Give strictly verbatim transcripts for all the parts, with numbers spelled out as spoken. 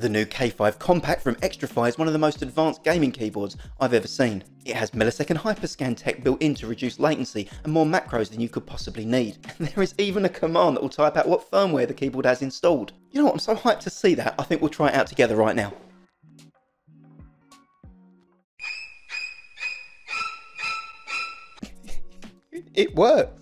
The new K five Compact from X T R F Y is one of the most advanced gaming keyboards I've ever seen. It has millisecond hyperscan tech built in to reduce latency and more macros than you could possibly need. And there is even a command that will type out what firmware the keyboard has installed. You know what, I'm so hyped to see that, I think we'll try it out together right now. It works!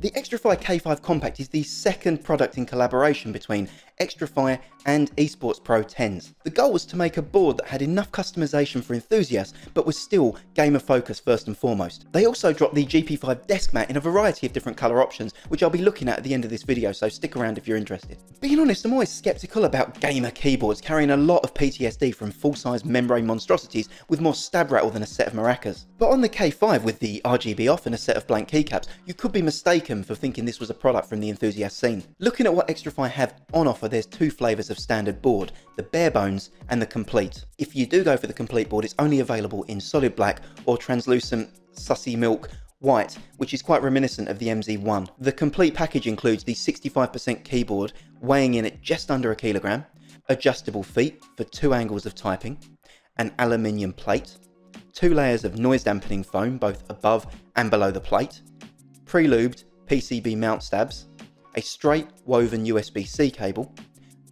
The X T R F Y K five Compact is the second product in collaboration between X T R F Y and Esports Pro tens. The goal was to make a board that had enough customization for enthusiasts, but was still gamer-focused first and foremost. They also dropped the G P five desk mat in a variety of different colour options, which I'll be looking at at the end of this video, so stick around if you're interested. Being honest, I'm always sceptical about gamer keyboards carrying a lot of P T S D from full-size membrane monstrosities with more stab rattle than a set of maracas. But on the K five, with the R G B off and a set of blank keycaps, you could be mistaken for thinking this was a product from the enthusiast scene. Looking at what X T R F Y have on offer, there's two flavours of standard board, the bare bones and the complete. If you do go for the complete board, it's only available in solid black or translucent sussy milk white, which is quite reminiscent of the M Z one. The complete package includes the sixty-five percent keyboard, weighing in at just under a kilogram, adjustable feet for two angles of typing, an aluminium plate, two layers of noise dampening foam both above and below the plate, pre-lubed P C B mount stabs, a straight woven U S B C cable,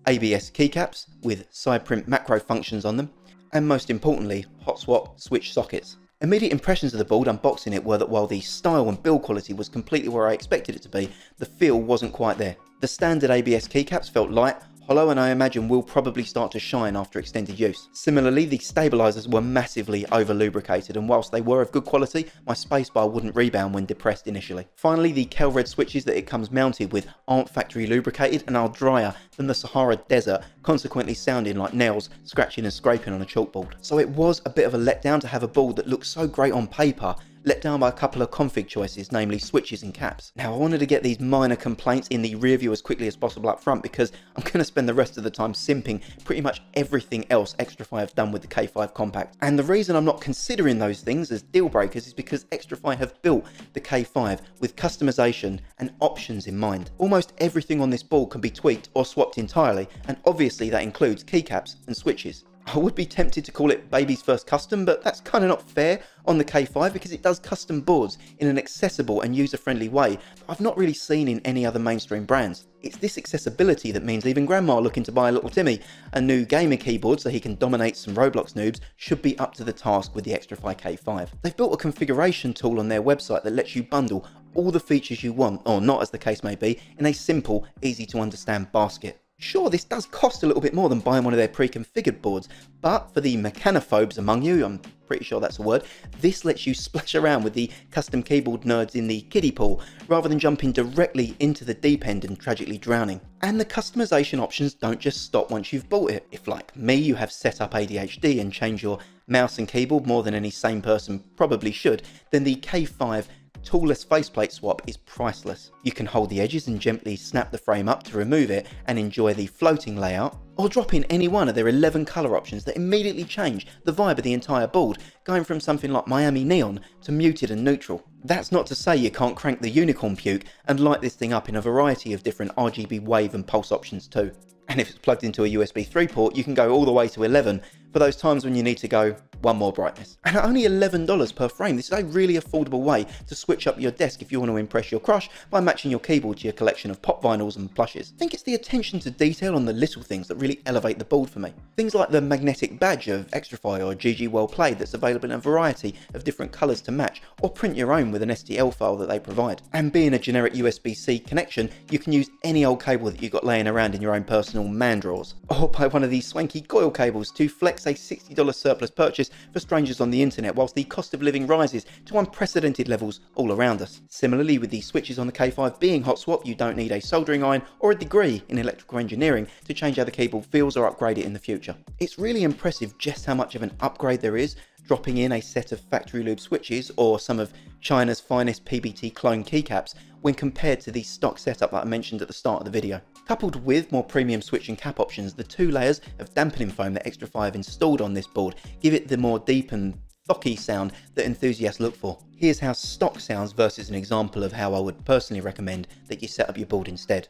A B S keycaps with side print macro functions on them, and most importantly, hot swap switch sockets. Immediate impressions of the board unboxing it were that while the style and build quality was completely where I expected it to be, the feel wasn't quite there. The standard A B S keycaps felt light, hollow, and I imagine will probably start to shine after extended use. Similarly, the stabilisers were massively over lubricated, and whilst they were of good quality, my spacebar wouldn't rebound when depressed initially. Finally, the Kel Red switches that it comes mounted with aren't factory lubricated and are drier than the Sahara Desert, consequently sounding like nails scratching and scraping on a chalkboard. So it was a bit of a letdown to have a board that looked so great on paper, let down by a couple of config choices, namely switches and caps. Now I wanted to get these minor complaints in the rear view as quickly as possible up front, because I'm going to spend the rest of the time simping pretty much everything else X T R F Y have done with the K five Compact. And the reason I'm not considering those things as deal breakers is because X T R F Y have built the K five with customization and options in mind. Almost everything on this board can be tweaked or swapped entirely, and obviously that includes keycaps and switches. I would be tempted to call it baby's first custom, but that's kind of not fair on the K five because it does custom boards in an accessible and user-friendly way that I've not really seen in any other mainstream brands. It's this accessibility that means even grandma looking to buy a little Timmy a new gamer keyboard so he can dominate some Roblox noobs should be up to the task with the X T R F Y K five. They've built a configuration tool on their website that lets you bundle all the features you want, or not as the case may be, in a simple, easy-to-understand basket. Sure, this does cost a little bit more than buying one of their pre-configured boards, but for the mechanophobes among you, I'm pretty sure that's a word, this lets you splash around with the custom keyboard nerds in the kiddie pool, rather than jumping directly into the deep end and tragically drowning. And the customization options don't just stop once you've bought it. If, like me, you have set up A D H D and change your mouse and keyboard more than any sane person probably should, then the K five toolless faceplate swap is priceless. You can hold the edges and gently snap the frame up to remove it and enjoy the floating layout, or drop in any one of their eleven colour options that immediately change the vibe of the entire board, going from something like Miami Neon to muted and neutral. That's not to say you can't crank the Unicorn Puke and light this thing up in a variety of different R G B wave and pulse options too. And if it's plugged into a U S B three port, you can go all the way to eleven for those times when you need to go one more brightness. And at only eleven dollars per frame, this is a really affordable way to switch up your desk if you want to impress your crush by matching your keyboard to your collection of pop vinyls and plushes. I think it's the attention to detail on the little things that really elevate the board for me. Things like the magnetic badge of X T R F Y or G G Well Played that's available in a variety of different colours to match, or print your own with an S T L file that they provide. And being a generic U S B C connection, you can use any old cable that you've got laying around in your own personal man drawers, or buy one of these swanky coil cables to flex a sixty dollar surplus purchase for strangers on the internet, whilst the cost of living rises to unprecedented levels all around us. Similarly, with the switches on the K five being hot swap, you don't need a soldering iron or a degree in electrical engineering to change how the keyboard feels or upgrade it in the future. It's really impressive just how much of an upgrade there is, dropping in a set of factory lube switches or some of China's finest P B T clone keycaps when compared to the stock setup that I mentioned at the start of the video. Coupled with more premium switch and cap options, the two layers of dampening foam that X T R F Y have installed on this board give it the more deep and stocky sound that enthusiasts look for. Here's how stock sounds versus an example of how I would personally recommend that you set up your board instead.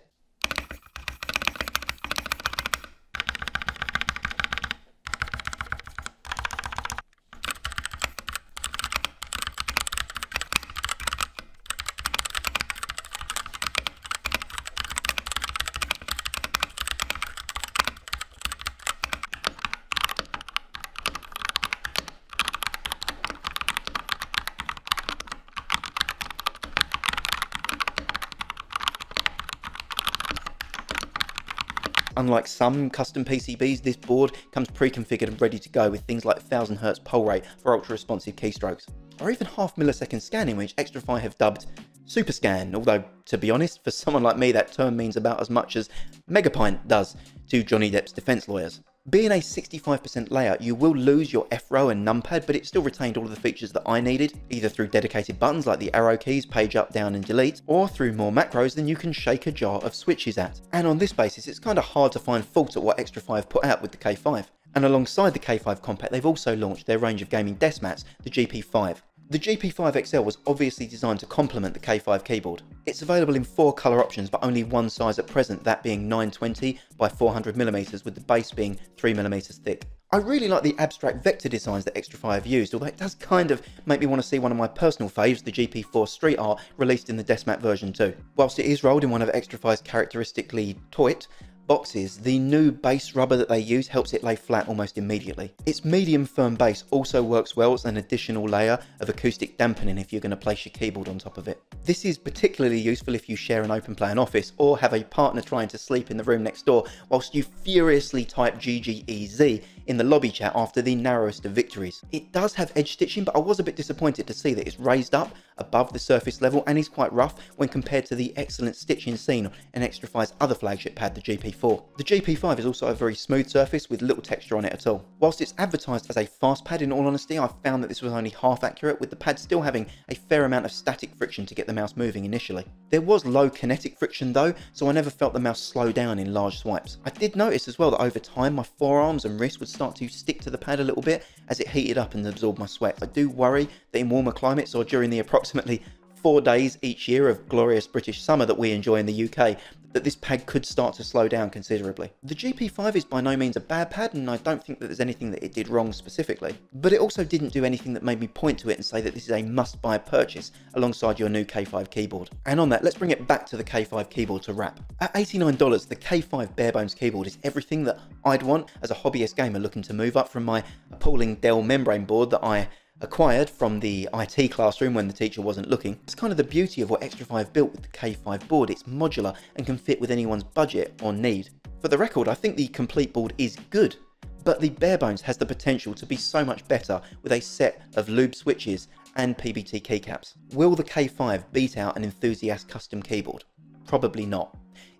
Unlike some custom P C Bs, this board comes pre-configured and ready to go with things like one thousand hertz pulse rate for ultra-responsive keystrokes, or even half millisecond scanning, which X T R F Y have dubbed SuperScan, although, to be honest, for someone like me that term means about as much as Megapint does to Johnny Depp's defence lawyers. Being a sixty-five percent layout, you will lose your F-row and numpad, but it still retained all of the features that I needed, either through dedicated buttons like the arrow keys, page up, down and delete, or through more macros than you can shake a jar of switches at. And on this basis, it's kind of hard to find fault at what X T R F Y have put out with the K five. And alongside the K five Compact, they've also launched their range of gaming desk mats, the G P five. The G P five X L was obviously designed to complement the K five keyboard. It's available in four colour options, but only one size at present, that being nine twenty by four hundred millimeters, with the base being three millimeters thick. I really like the abstract vector designs that X T R F Y have used, although it does kind of make me want to see one of my personal faves, the G P four Street Art, released in the Deskmat version too. Whilst it is rolled in one of X T R F Y's characteristically toit boxes, the new base rubber that they use helps it lay flat almost immediately. Its medium firm base also works well as an additional layer of acoustic dampening if you're going to place your keyboard on top of it. This is particularly useful if you share an open plan office or have a partner trying to sleep in the room next door whilst you furiously type G G E Z in the lobby chat after the narrowest of victories. It does have edge stitching, but I was a bit disappointed to see that it's raised up above the surface level and is quite rough when compared to the excellent stitching seen on X T R F Y's other flagship pad, the G P four. The G P five is also a very smooth surface with little texture on it at all. Whilst it's advertised as a fast pad, in all honesty, I found that this was only half accurate, with the pad still having a fair amount of static friction to get the mouse moving initially. There was low kinetic friction though, so I never felt the mouse slow down in large swipes. I did notice as well that over time my forearms and wrists would start to stick to the pad a little bit as it heated up and absorbed my sweat. I do worry that in warmer climates or during the approximately four days each year of glorious British summer that we enjoy in the U K, that this pad could start to slow down considerably. The G P five is by no means a bad pad, and I don't think that there's anything that it did wrong specifically, but it also didn't do anything that made me point to it and say that this is a must-buy purchase alongside your new K five keyboard. And on that, let's bring it back to the K five keyboard to wrap. At eighty-nine dollars, the K five barebones keyboard is everything that I'd want as a hobbyist gamer looking to move up from my appalling Dell membrane board that I acquired from the I T classroom when the teacher wasn't looking. It's kind of the beauty of what X T R F Y have built with the K five board. It's modular and can fit with anyone's budget or need. For the record, I think the complete board is good, but the barebones has the potential to be so much better with a set of lube switches and P B T keycaps. Will the K five beat out an enthusiast custom keyboard? Probably not.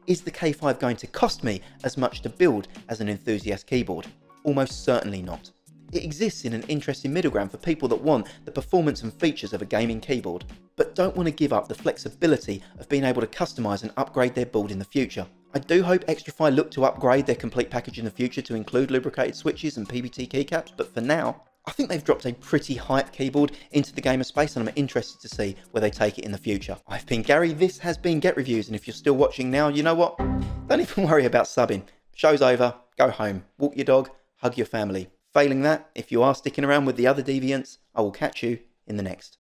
Is the K five going to cost me as much to build as an enthusiast keyboard? Almost certainly not. It exists in an interesting middle ground for people that want the performance and features of a gaming keyboard, but don't want to give up the flexibility of being able to customise and upgrade their board in the future. I do hope X T R F Y look to upgrade their complete package in the future to include lubricated switches and P B T keycaps, but for now, I think they've dropped a pretty hype keyboard into the gamer space, and I'm interested to see where they take it in the future. I've been Gary, this has been Get Reviews, and if you're still watching now, you know what? Don't even worry about subbing. Show's over, go home, walk your dog, hug your family. Failing that, if you are sticking around with the other deviants, I will catch you in the next.